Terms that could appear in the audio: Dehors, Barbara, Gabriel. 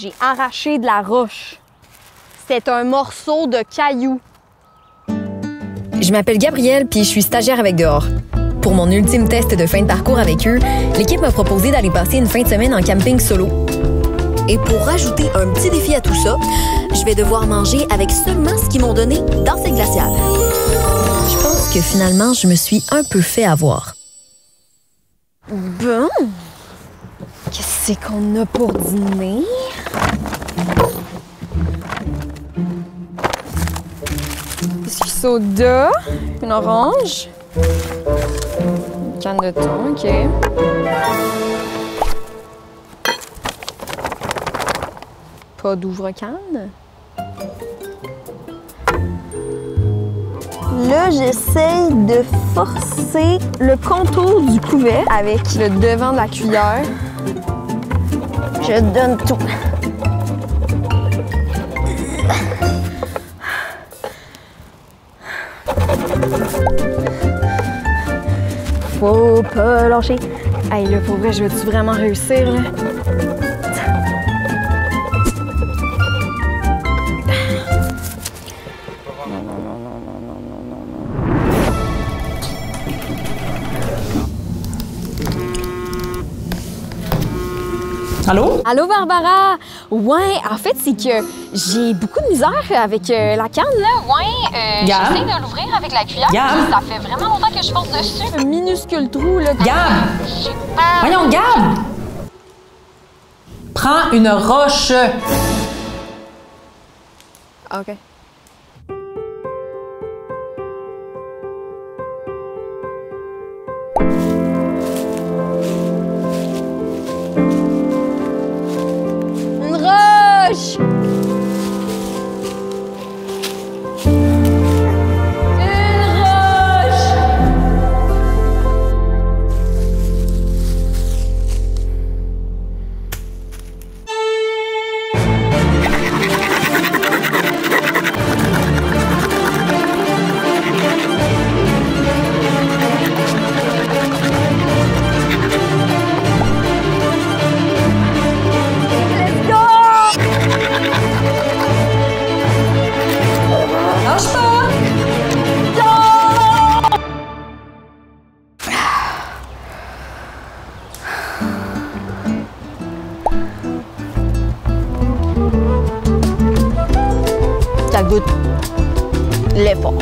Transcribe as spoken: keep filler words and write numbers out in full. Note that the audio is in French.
J'ai arraché de la roche. C'est un morceau de caillou. Je m'appelle Gabriel, puis je suis stagiaire avec Dehors. Pour mon ultime test de fin de parcours avec eux, l'équipe m'a proposé d'aller passer une fin de semaine en camping solo. Et pour rajouter un petit défi à tout ça, je vais devoir manger avec seulement ce qu'ils m'ont donné dans cette glaciale. Je pense que finalement, je me suis un peu fait avoir. Bon, qu'est-ce qu'on a pour dîner? Du soda, une orange, une canne de thon, OK. Pas d'ouvre-canne. Là, j'essaye de forcer le contour du couvert avec le devant de la cuillère. Je donne tout. Faut pas lâcher. Hey, là, pour vrai, je veux-tu vraiment réussir, là? Non, non, non, non, non, non, non, non, non. Allô? Allô, Barbara? Ouais, en fait, c'est que j'ai beaucoup de misère avec euh, la canne, là. Ouais, euh, yeah. J'essaie de l'ouvrir avec la cuillère. Yeah. Ça fait vraiment longtemps que je force dessus. Un minuscule trou, là. Gab! Yeah. Euh, pas... Voyons, Gab! Prends une roche. OK. Ça goûte l'effort.